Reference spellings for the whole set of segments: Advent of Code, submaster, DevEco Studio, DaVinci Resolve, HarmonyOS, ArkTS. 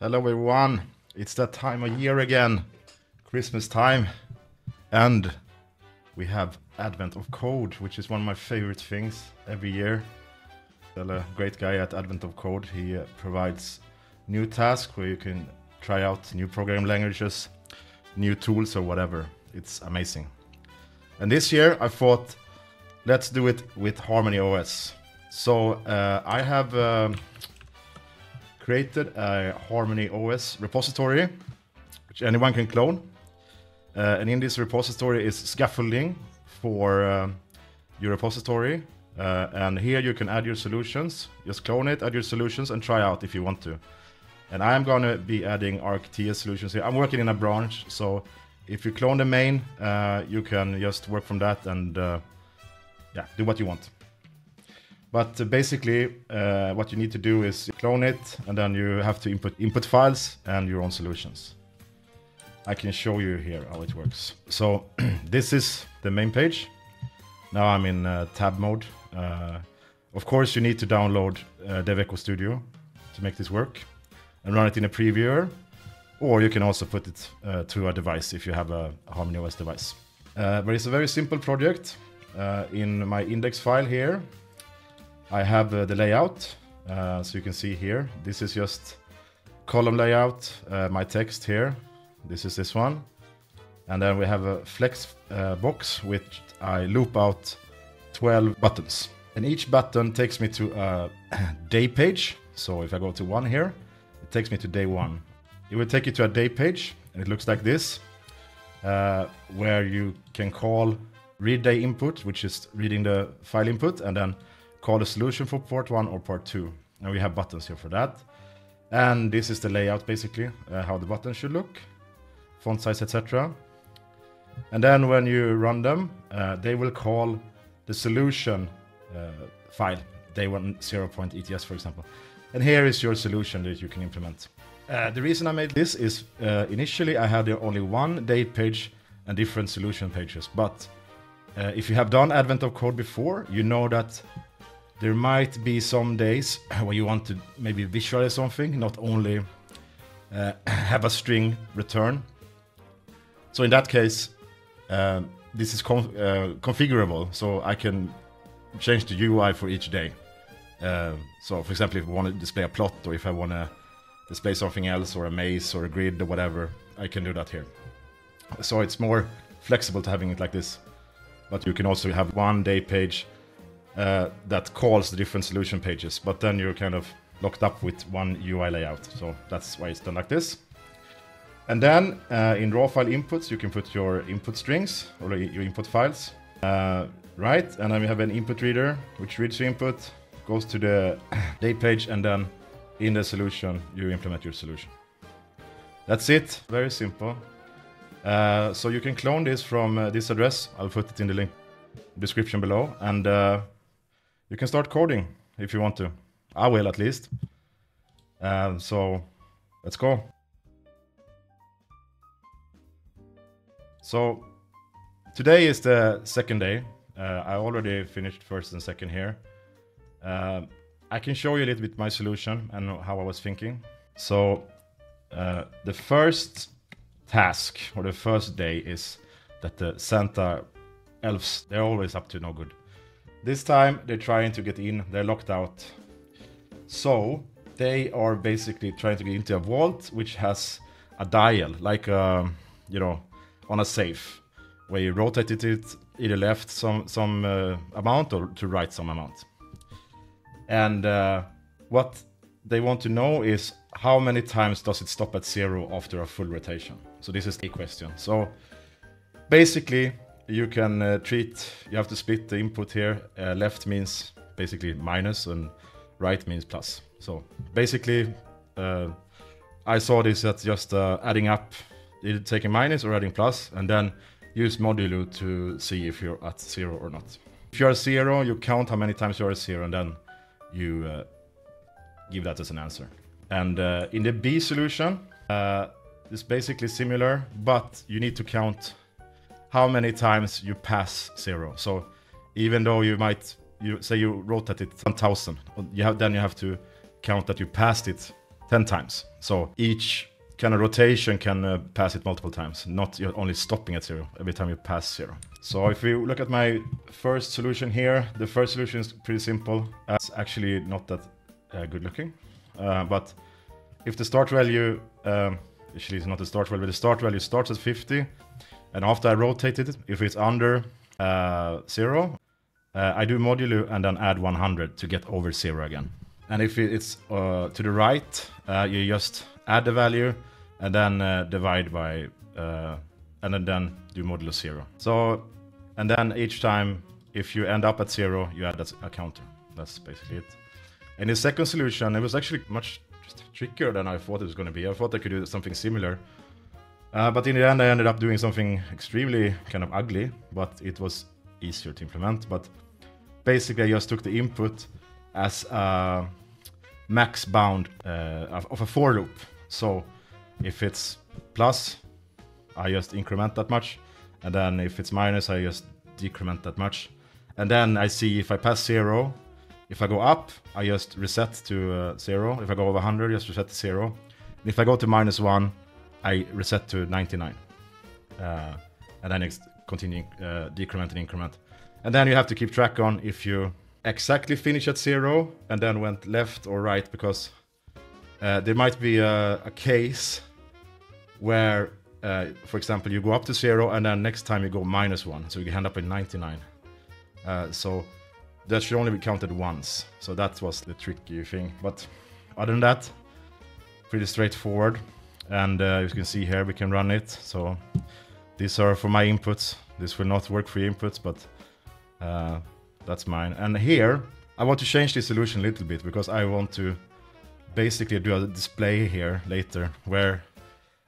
Hello everyone, it's that time of year again, Christmas time, and we have Advent of Code, which is one of my favorite things every year. A great guy at Advent of Code, he provides new tasks where you can try out new programming languages, new tools or whatever. It's amazing. And this year I thought, let's do it with HarmonyOS. So I have created a HarmonyOS repository, which anyone can clone. And in this repository is scaffolding for your repository. And here you can add your solutions. Just clone it, add your solutions, and try out if you want to. And I'm going to be adding ArkTS solutions here. I'm working in a branch, so if you clone the main, you can just work from that and yeah, do what you want. But basically, what you need to do is clone it, and then you have to input files and your own solutions. I can show you here how it works. So this is the main page. Now I'm in tab mode. Of course, you need to download DevEco Studio to make this work and run it in a previewer. Or you can also put it to a device if you have a HarmonyOS device. But it's a very simple project. In my index file here, I have the layout, so you can see here, this is just column layout, my text here, this is this one. And then we have a flex box, which I loop out 12 buttons. And each button takes me to a day page. So if I go to one here, it takes me to day one. It will take you to a day page, and it looks like this, where you can call read day input, which is reading the file input, and then call a solution for port 1 or port 2. And we have buttons here for that. And this is the layout, basically, how the buttons should look, font size, etc. And then when you run them, they will call the solution file, day 10.ets, for example. And here is your solution that you can implement. The reason I made this is initially I had only one day page and different solution pages. But if you have done Advent of Code before, you know that there might be some days where you want to maybe visualize something, not only have a string return. So in that case, this is configurable, so I can change the UI for each day. So for example, if I want to display a plot, or if I want to display something else, or a maze, or a grid, or whatever, I can do that here. So it's more flexible to having it like this. But you can also have one day page that calls the different solution pages, but then you're kind of locked up with one UI layout. So that's why it's done like this. And then in raw file inputs, you can put your input strings or your input files, right? And then we have an input reader, which reads your input, goes to the day page, and then in the solution, you implement your solution. That's it, very simple. So you can clone this from this address. I'll put it in the link description below, and you can start coding if you want to. I will, at least. So let's go. So today is the second day. I already finished first and second here. I can show you a little bit my solution and how I was thinking. So the first task, or the first day, is that the Santa elves, they're always up to no good. This time they're trying to get in, they're locked out. So they are basically trying to get into a vault which has a dial, like you know, on a safe, where you rotated it either left some amount or to right some amount. And what they want to know is how many times does it stop at zero after a full rotation. So this is a question. So basically you can you have to split the input here. Left means basically minus, and right means plus. So basically, I saw this as just adding up, either taking minus or adding plus, and then use modulo to see if you're at zero or not. If you're at zero, you count how many times you're at zero, and then you give that as an answer. And in the B solution, it's basically similar, but you need to count how many times you pass zero. So even though you might, you say you rotate it 1,000, then you have to count that you passed it 10 times. So each kind of rotation can pass it multiple times, not you're only stopping at zero every time you pass zero. So if we look at my first solution here, the first solution is pretty simple. It's actually not that good looking, but if the start value, actually it's not the start value, but the start value starts at 50, and after I rotate it, if it's under zero, I do modulo and then add 100 to get over zero again. And if it's to the right, you just add the value and then divide by, and then do modulo zero. So, and then each time, if you end up at zero, you add a counter. That's basically it. And the second solution, it was actually much trickier than I thought it was going to be. I thought I could do something similar. But in the end, I ended up doing something extremely kind of ugly, but it was easier to implement. But basically, I just took the input as a max bound of a for loop. So if it's plus, I just increment that much. And then if it's minus, I just decrement that much. And then I see if I pass zero, if I go up, I just reset to zero. If I go over 100, just reset to zero. And if I go to -1, I reset to 99. And then it's continuing decrement and increment. And then you have to keep track on if you exactly finish at zero and then went left or right, because there might be a case where, for example, you go up to zero and then next time you go -1. So you end up in 99. So that should only be counted once. So that was the tricky thing. But other than that, pretty straightforward. And as you can see here, we can run it. So these are for my inputs. This will not work for your inputs, but that's mine. And here, I want to change this solution a little bit because I want to basically do a display here later where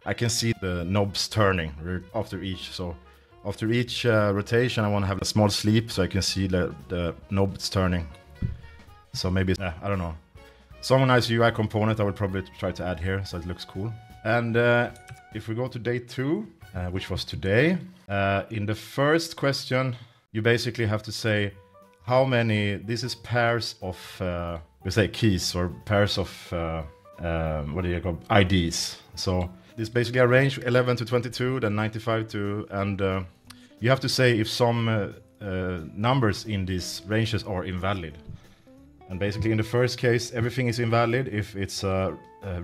I can see the knobs turning after each. So after each rotation, I want to have a small sleep so I can see the knobs turning. So maybe, I don't know. Some nice UI component I would probably try to add here so it looks cool. And if we go to day 2, which was today, in the first question, you basically have to say how many, this is pairs of, we say keys or pairs of, what do you call, IDs. So this basically a range 11 to 22, then 95 to, and you have to say if some numbers in these ranges are invalid. And basically in the first case, everything is invalid if it's a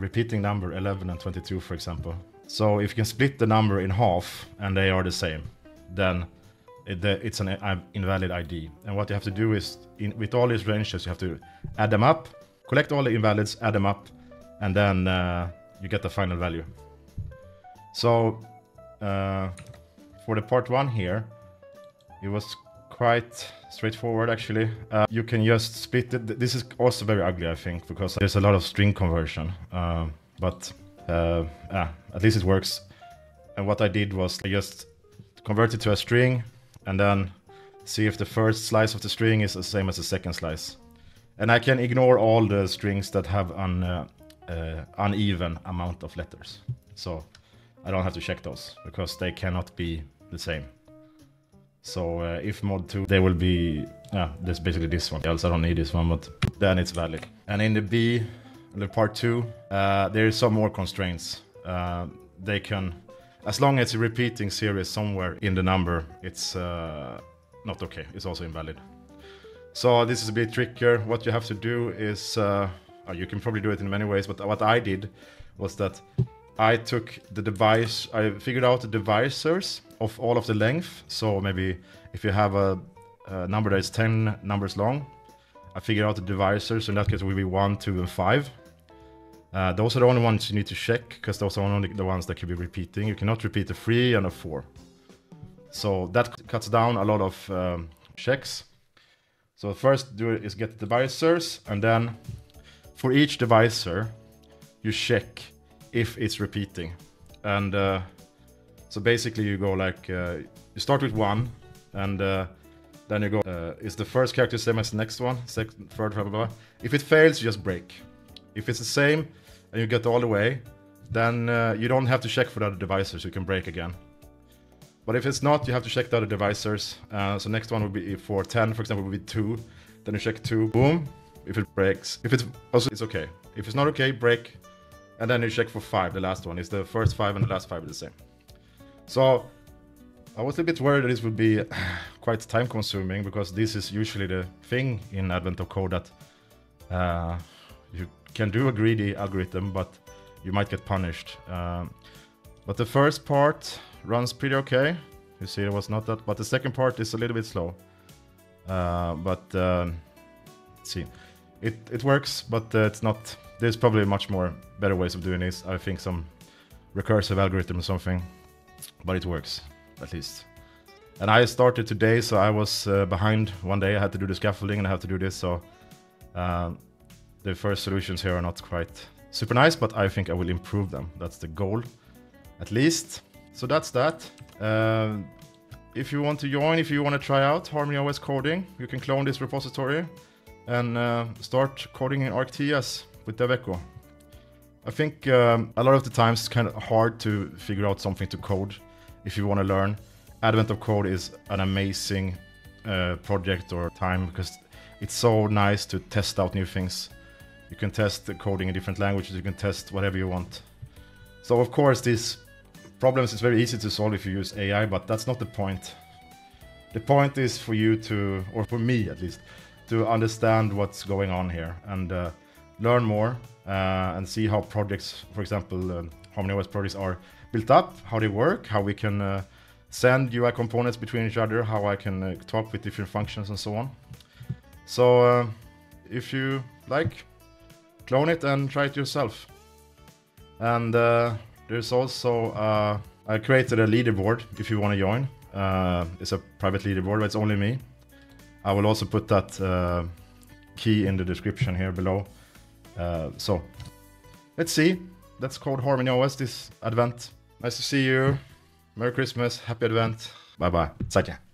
repeating number, 11 and 22, for example. So if you can split the number in half and they are the same, then it's an invalid ID. And what you have to do is, with all these ranges, you have to add them up, collect all the invalids, add them up, and then you get the final value. So for the part 1 here, it was quite straightforward, actually. You can just split it. This is also very ugly, I think, because there's a lot of string conversion. But at least it works. And what I did was I just convert it to a string and then see if the first slice of the string is the same as the second slice. And I can ignore all the strings that have an uneven amount of letters. So I don't have to check those because they cannot be the same. So if mod 2, they will be, that's basically this one. Else I don't need this one, but then it's valid. And in the B, the part 2, there is some more constraints. They can, as long as it's a repeating series somewhere in the number, it's not okay. It's also invalid. So this is a bit trickier. What you have to do is, you can probably do it in many ways, but what I did was that I took the device, I figured out the divisors of all of the length. So maybe if you have a number that is 10 numbers long, I figured out the divisors. So in that case, it will be 1, 2, and 5. Those are the only ones you need to check because those are only the ones that can be repeating. You cannot repeat a 3 and a 4. So that cuts down a lot of checks. So first do is get the divisors, and then for each divisor, you check if it's repeating. And so basically you go like, you start with 1, and then you go, is the first character same as the next one? Second, third, blah, blah, blah. If it fails, you just break. If it's the same and you get all the way, then you don't have to check for the other divisors, you can break again. But if it's not, you have to check the other divisors. So next one would be for 10, for example, would be 2. Then you check 2, boom, if it breaks. If it's okay. If it's not okay, break. and then you check for 5, the last one. It's the first 5 and the last 5 are the same. So I was a bit worried that this would be quite time consuming, because this is usually the thing in Advent of Code, that you can do a greedy algorithm, but you might get punished. But the first part runs pretty okay. You see, it was not that, but the second part is a little bit slow. Let's see, it works, but it's not. There's probably much more better ways of doing this. I think some recursive algorithm or something, but it works at least. And I started today, so I was behind one day. I had to do the scaffolding and I have to do this. So the first solutions here are not quite super nice, but I think I will improve them. That's the goal, at least. So that's that. If you want to join, if you want to try out HarmonyOS coding, you can clone this repository and start coding in ArkTS with DevEco. I think a lot of the times it's kind of hard to figure out something to code if you want to learn. Advent of Code is an amazing project or time, because it's so nice to test out new things. You can test the coding in different languages, you can test whatever you want. So of course this problems is very easy to solve if you use AI, but that's not the point. The point is for you to, or for me at least, to understand what's going on here and learn more and see how projects, for example, HarmonyOS projects are built up, how they work, how we can send UI components between each other, how I can talk with different functions and so on. So if you like, clone it and try it yourself. And there's also, I created a leaderboard if you want to join. It's a private leaderboard, but it's only me. I will also put that key in the description here below. So let's see. That's called HarmonyOS this Advent. Nice to see you. Merry Christmas. Happy Advent. Bye bye. Take care.